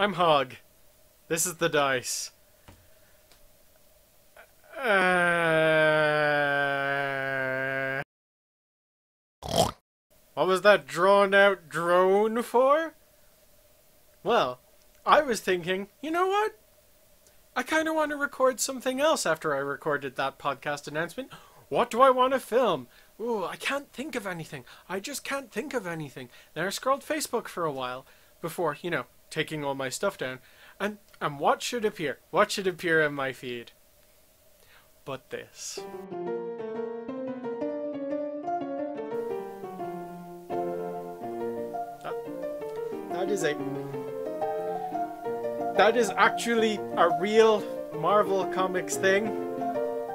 I'm Hog. This is the dice. What was that drawn-out drone for? Well, I was thinking, you know what? I kind of want to record something else after I recorded that podcast announcement. What do I want to film? Ooh, I can't think of anything. I just can't think of anything. Then I scrolled Facebook for a while before, you know, taking all my stuff down. And what should appear? What should appear in my feed? But this. That is actually a real Marvel Comics thing.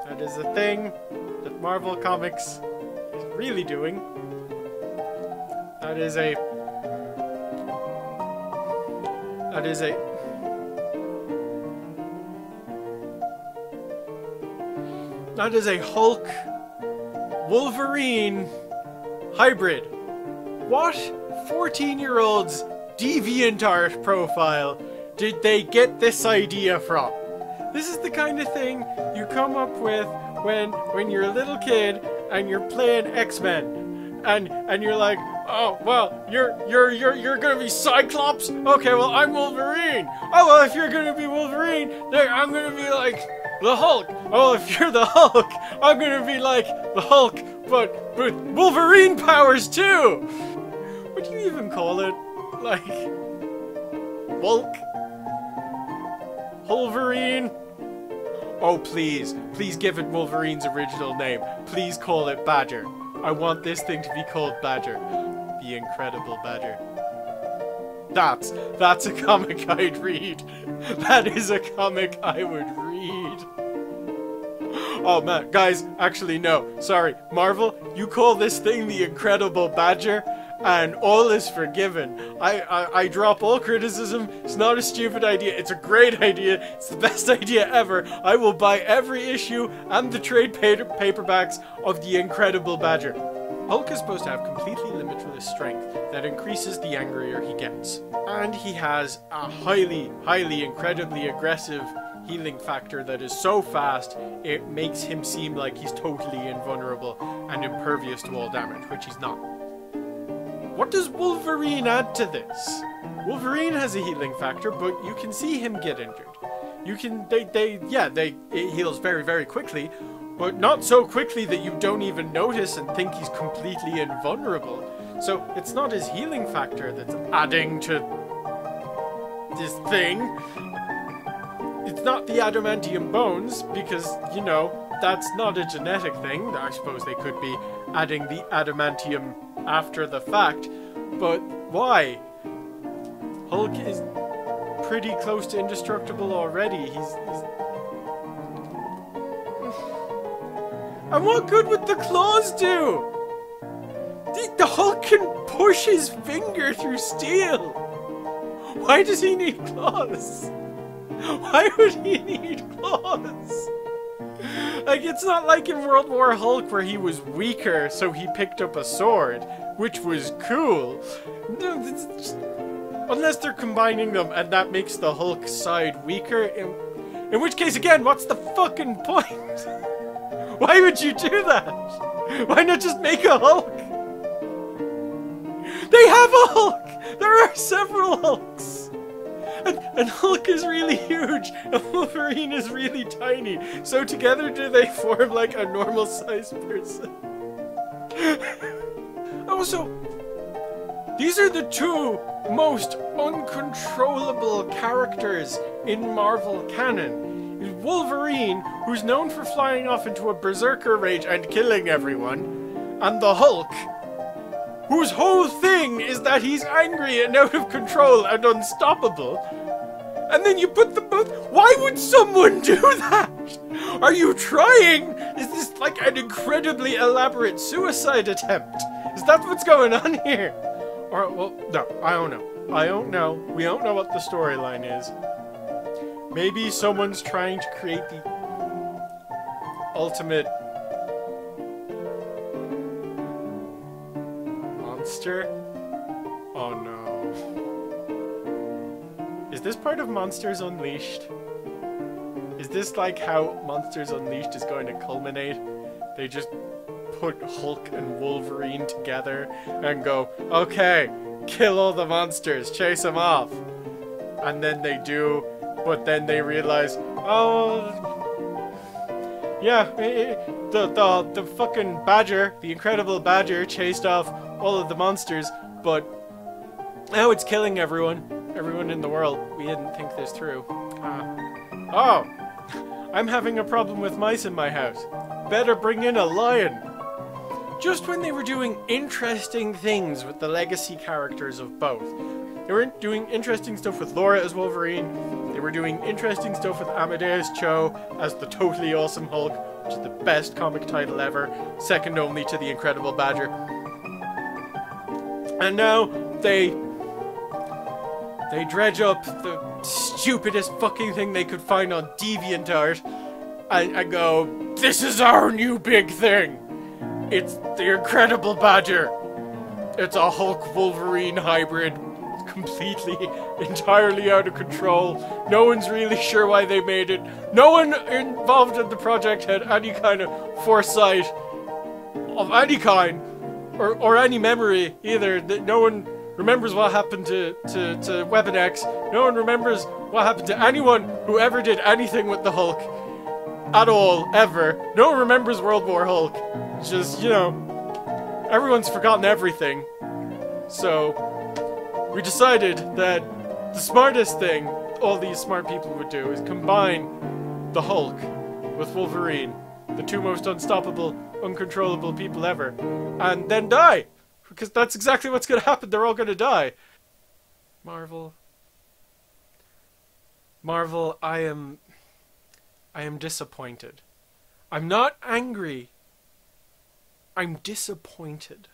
That is a thing that Marvel Comics is really doing. That is a Hulk Wolverine hybrid. What 14-year-old's DeviantArt profile did they get this idea from? This is the kind of thing you come up with when you're a little kid and you're playing X-Men, and you're like, oh well, you're gonna be Cyclops. Okay, well I'm Wolverine. Oh well, if you're gonna be Wolverine, then I'm gonna be like the Hulk. Oh, if you're the Hulk, I'm gonna be like the Hulk, but Wolverine powers too. What do you even call it? Like, Hulk? Wolverine? Oh, please. Please give it Wolverine's original name. Please call it Badger. I want this thing to be called Badger. The Incredible Badger. That's a comic I'd read. That is a comic I would read. Oh, man. Guys, actually, no. Sorry. Marvel, you call this thing the Incredible Badger? And all is forgiven. I drop all criticism. It's not a stupid idea. It's a great idea. It's the best idea ever. I will buy every issue and the trade paperbacks of The Incredible Badger. Hulk is supposed to have completely limitless strength that increases the angrier he gets. And he has a highly, highly, incredibly aggressive healing factor that is so fast it makes him seem like he's totally invulnerable and impervious to all damage, which he's not. What does Wolverine add to this? Wolverine has a healing factor, but you can see him get injured. You can, it heals very, very quickly, but not so quickly that you don't even notice and think he's completely invulnerable. So it's not his healing factor that's adding to this thing. It's not the adamantium bones, because, you know, that's not a genetic thing. I suppose they could be adding the adamantium after the fact, but why? Hulk is pretty close to indestructible already. He's... And what good would the claws do? The Hulk can push his finger through steel. Why does he need claws? Why would he need claws? Like, it's not like in World War Hulk where he was weaker, so he picked up a sword, which was cool. No, just, unless they're combining them and that makes the Hulk side weaker, in which case, again, what's the fucking point? Why would you do that? Why not just make a Hulk? They have a Hulk! There are several Hulks! And Hulk is really huge, and Wolverine is really tiny, so together do they form like a normal-sized person. Also, these are the two most uncontrollable characters in Marvel canon. Wolverine, who's known for flying off into a berserker rage and killing everyone, and the Hulk, whose whole thing is that he's angry and out of control and unstoppable. And then you put them both... Why would someone do that? Are you trying? Is this like an incredibly elaborate suicide attempt? Is that what's going on here? Or, well, no, I don't know. We don't know what the storyline is. Maybe someone's trying to create the ultimate... monster? Oh no. Is this part of Monsters Unleashed? Is this like how Monsters Unleashed is going to culminate? They just put Hulk and Wolverine together and go, okay, kill all the monsters, chase them off. And then they do, but then they realize, oh, yeah, the fucking Badger, the Incredible Badger, chased off all of the monsters, but now it's killing everyone in the world. We didn't think this through. Oh, I'm having a problem with mice in my house. Better bring in a lion. Just when they were doing interesting things with the legacy characters of both. They were doing interesting stuff with Laura as Wolverine. They were doing interesting stuff with Amadeus Cho as the Totally Awesome Hulk, which is the best comic title ever, second only to The Incredible Badger. And now they dredge up the stupidest fucking thing they could find on DeviantArt and go, this is our new big thing! It's the Incredible Badger! It's a Hulk-Wolverine hybrid, completely, entirely out of control. No one's really sure why they made it. No one involved in the project had any kind of foresight of any kind, or any memory either. No one remembers what happened to Weapon X. No one remembers what happened to anyone who ever did anything with the Hulk. At all, ever. No one remembers World War Hulk. Just, you know, everyone's forgotten everything. So, we decided that the smartest thing all these smart people would do is combine the Hulk with Wolverine, the two most unstoppable, uncontrollable people ever, and then die! Because that's exactly what's going to happen. They're all going to die. Marvel, I am disappointed. I'm not angry. I'm disappointed.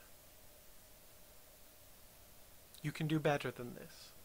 You can do better than this.